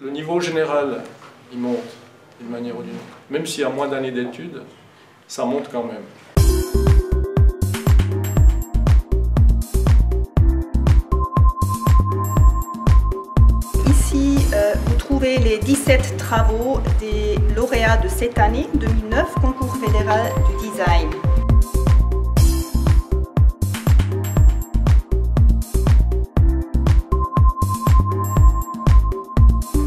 Le niveau général, il monte d'une manière ou d'une autre. Même s'il y a moins d'années d'études, ça monte quand même. Ici, vous trouvez les 17 travaux des lauréats de cette année, 2009, Concours fédéral du design.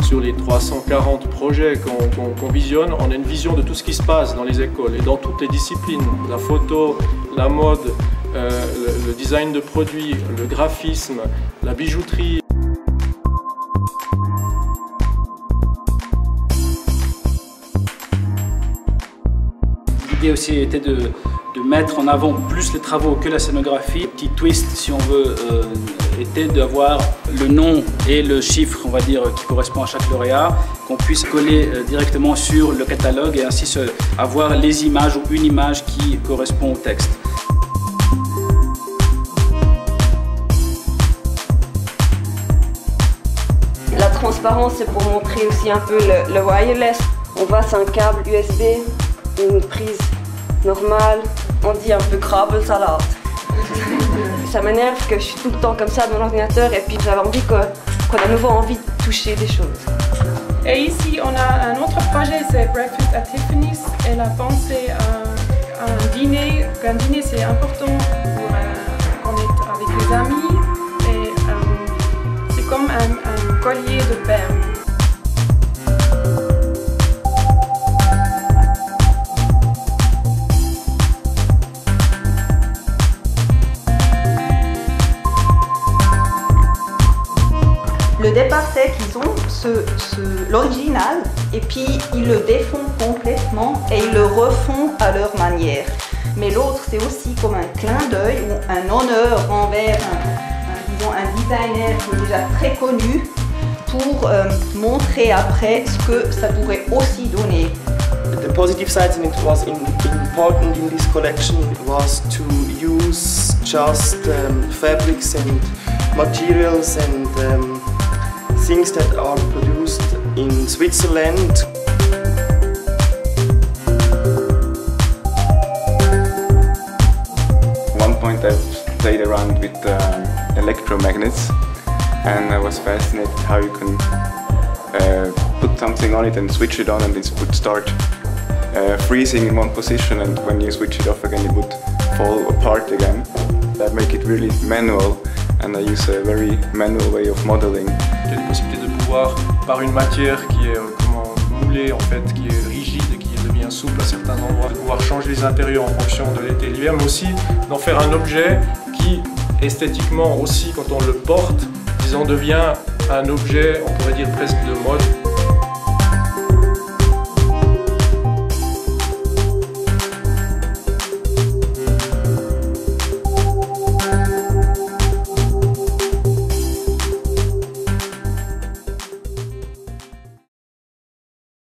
Sur les 340 projets qu'on visionne, on a une vision de tout ce qui se passe dans les écoles et dans toutes les disciplines. La photo, la mode, le design de produits, le graphisme, la bijouterie. L'idée aussi était de mettre en avant plus les travaux que la scénographie. Petit twist, si on veut, était d'avoir le nom et le chiffre, on va dire, qui correspond à chaque lauréat, qu'on puisse coller directement sur le catalogue et ainsi avoir les images ou une image qui correspond au texte. La transparence, c'est pour montrer aussi un peu le wireless. On passe un câble USB, une prise normale, on dit un peu crabble salade. Ça m'énerve que je suis tout le temps comme ça dans l'ordinateur et puis j'avais envie qu'on a à nouveau envie de toucher des choses. Et ici, on a un autre projet, c'est Breakfast at Tiffany's. Elle a pensé à un dîner. Un dîner, c'est important pour qu'on est avec les amis. Et c'est comme un collier de perles. Le départ, c'est qu'ils ont l'original et puis ils le défont complètement et ils le refont à leur manière. Mais l'autre, c'est aussi comme un clin d'œil ou un honneur envers disons un designer qui est déjà très connu pour montrer après ce que ça pourrait aussi donner. The positive sides in it was important in this collection was to use just fabrics and materials and things that are produced in Switzerland. At one point I played around with electromagnets and I was fascinated how you can put something on it and switch it on and it would start freezing in one position, and when you switch it off again it would fall apart again. I make it really manual and I use a very manual way of modeling. Il y a la possibilité de pouvoir, par une matière qui est moulée en fait, qui est rigide et qui devient souple à certains endroits, de pouvoir changer les intérieurs en fonction de l'été et l'hiver, mais aussi d'en faire un objet qui, esthétiquement aussi, quand on le porte, disons, devient un objet, on pourrait dire presque de mode.